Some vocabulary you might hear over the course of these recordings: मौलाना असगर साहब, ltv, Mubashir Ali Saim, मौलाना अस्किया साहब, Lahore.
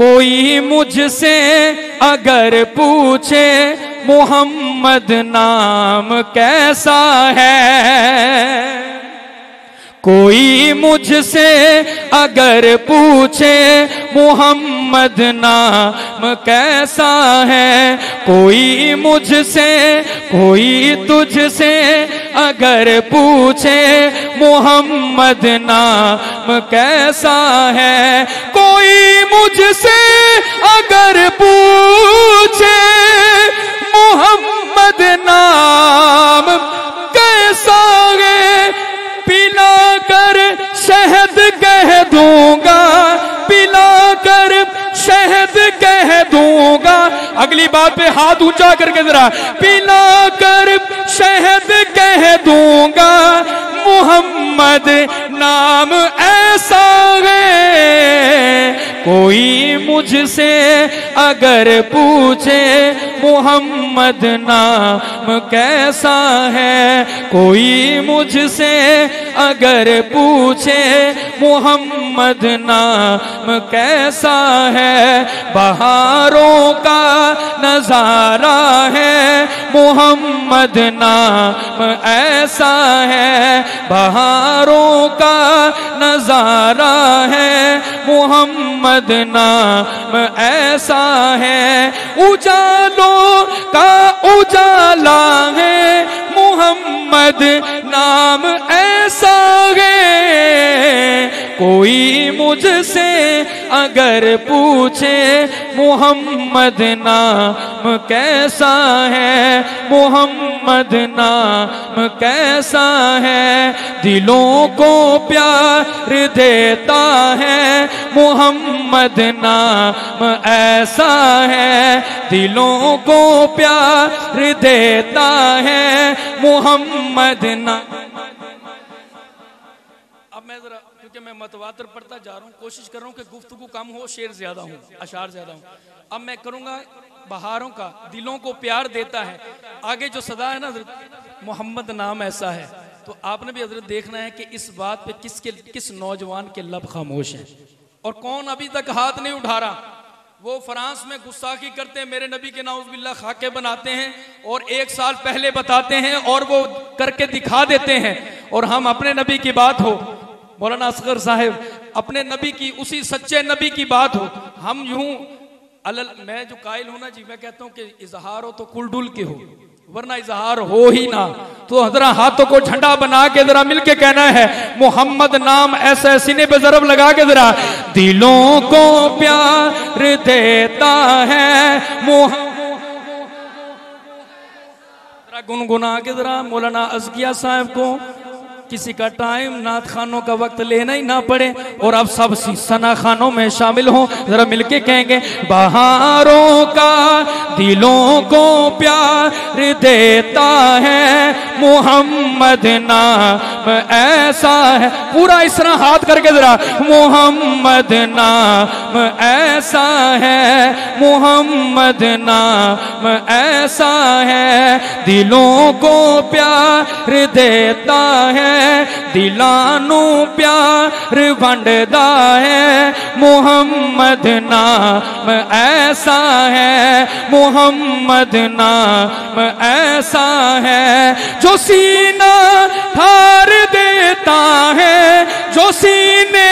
कोई मुझसे अगर पूछे मोहम्मद नाम कैसा है, कोई मुझसे अगर पूछे मोहम्मद नाम कैसा है, कोई मुझसे कोई तुझसे अगर पूछे मोहम्मद नाम कैसा है, कोई मुझसे अगर पूछे मोहम्मद नाम कैसा है, पिला कर शहद कह दूंगा, पिला कर शहद कह दूंगा। अगली बात पे हाथ ऊंचा करके जरा, पिला कर शहद कह दूंगा मोहम्मद नाम ऐसा है। कोई मुझसे अगर पूछे मोहम्मद नाम कैसा है, कोई मुझसे अगर पूछे मोहम्मद नाम कैसा है, बहारों का नजारा है मोहम्मद नाम ऐसा है, बहारों का नजारा है मोहम्मद नाम ऐसा है, उजालों का उजाला है मोहम्मद नाम ऐसा है। कोई मुझसे अगर पूछे मोहम्मद नाम कैसा है, मोहम्मद नाम कैसा है, दिलों को प्यार देता है मोहम्मद नाम ऐसा है, दिलों को प्यार देता है मोहम्मद नाम। अब मैं जरा, क्योंकि मैं मतवातर पढ़ता जा रहा हूँ, कोशिश कर रहा हूँ कि गुफ्तगू कम हो, शेर ज्यादा हो, अशार ज्यादा हो। अब मैं करूँगा बहारों का दिलों को प्यार देता है, आगे जो सदा है ना मोहम्मद नाम ऐसा है, तो आपने भी हजरत देखना है कि इस बात पे किस नौजवान के लब खामोश हैं और कौन अभी तक हाथ नहीं उठा रहा। वो फ्रांस में गुस्ताखी करते हैं, मेरे नबी के नाउज़ बिल्ला खाके बनाते हैं और एक साल पहले बताते हैं और वो करके दिखा देते हैं, और हम अपने नबी की बात हो, मौलाना असगर साहब अपने नबी की, उसी सच्चे नबी की बात हो, हम यूं अलल, मैं जो कायल हूं ना जी, मैं कहता हूं कि इजहार हो तो कुल डुल के हो, वरना इजहार हो ही ना। तो जरा हाथों को झंडा बना के जरा मिलके कहना है मोहम्मद नाम ऐसा, सीने पे जरब लगा के जरा, दिलों को प्यार देता है मोहम्मद, गुनगुना के जरा मौलाना अस्किया साहब को, किसी का टाइम नात खानों का वक्त लेना ही ना पड़े, और अब सब सना खानों में शामिल हो, जरा मिलके कहेंगे, बहारों का दिलों को प्यार देता है मोहम्मद नाम ऐसा है, पूरा इस तरह हाथ करके जरा, मोहम्मद नाम ऐसा है, मोहम्मद नाम ऐसा है, दिलों को प्यार देता है, दिलानू प्यार बंडदा है मोहम्मद नाम ऐसा है, मोहम्मद नाम ऐसा है, जो सीना ठार देता है, जो सीने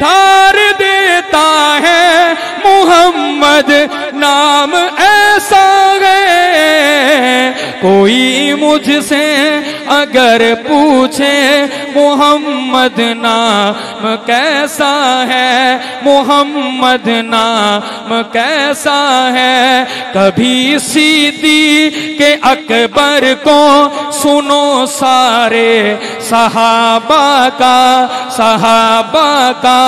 ठार देता है मोहम्मद नाम ऐसा है। कोई मुझसे अगर पूछे मोहम्मद नाम कैसा है, मोहम्मद नाम कैसा है, कभी सीधी के अकबर को सुनो सारे सहाबा का, सहाबा का,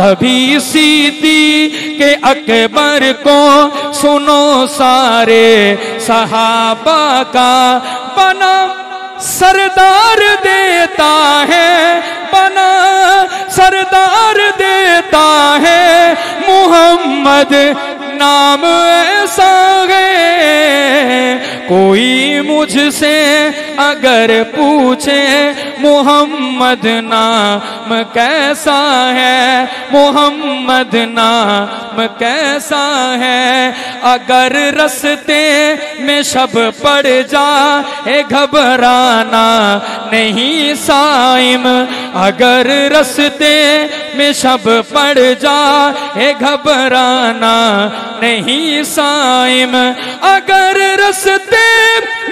कभी सीधी के अकबर को सुनो सारे सहाबा का, बना सरदार देता है, बना सरदार देता है मोहम्मद नाम ऐसा है। कोई मुझसे अगर पूछे मोहम्मद नाम कैसा है, मोहम्मद नाम कैसा है। अगर रस्ते में शब पड़ जाए घबराना नहीं साइम, अगर रस्ते में शब पड़ जाए घबराना नहीं साइम, अगर रस्ते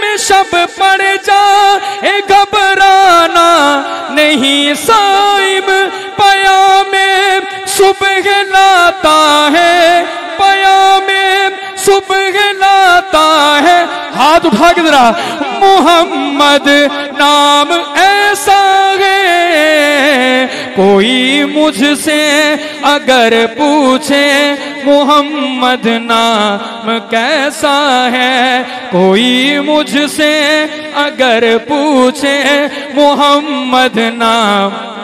में शब पड़ जाए घबराना नहीं साइम। पया में सुबह लाता है, पया में सुबह लाता है। हाथ उठा के जरा, मोहम्मद नाम ऐसा है। कोई मुझसे अगर पूछे मोहम्मद नाम कैसा है, कोई मुझसे अगर पूछे मोहम्मद नाम